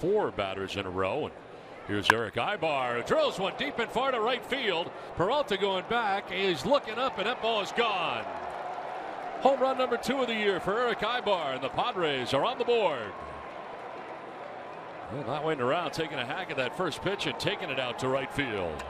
Four batters in a row, and here's Erick Aybar, drills one deep and far to right field. Peralta going back is looking up, and that ball is gone. Home run number 2 of the year for Erick Aybar, and the Padres are on the board. Well, not waiting around, taking a hack at that first pitch and taking it out to right field.